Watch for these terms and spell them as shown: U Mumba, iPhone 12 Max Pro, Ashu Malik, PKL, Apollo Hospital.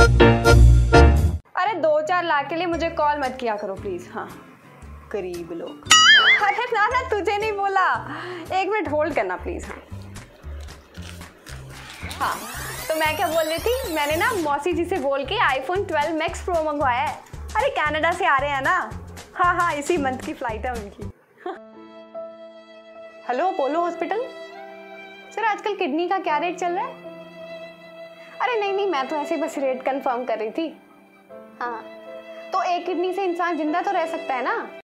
अरे 2-4 लाख के लिए मुझे कॉल मत किया करो प्लीज। हाँ गरीब लोग। अरे ना ना तुझे नहीं बोला, 1 मिनट होल्ड करना प्लीज। हाँ तो मैं क्या बोल रही थी, मैंने ना मौसी जी से बोल के iPhone 12 Max Pro मंगवाया है। अरे कनाडा से आ रहे हैं ना। हाँ हाँ इसी मंथ की फ्लाइट है उनकी। हेलो अपोलो हॉस्पिटल सर, आजकल किडनी का क्या रेट चल रहा है? अरे नहीं नहीं मैं तो ऐसे बस रेट कंफर्म कर रही थी। हाँ तो एक किडनी से इंसान जिंदा तो रह सकता है ना।